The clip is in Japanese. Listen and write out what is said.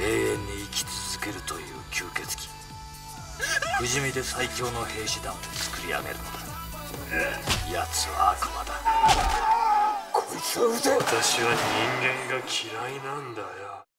永遠に生き続けるという吸血鬼、不死身で最強の兵士団を作り上げるのだ。奴は悪魔だ。こいつは腕。私は人間が嫌いなんだよ。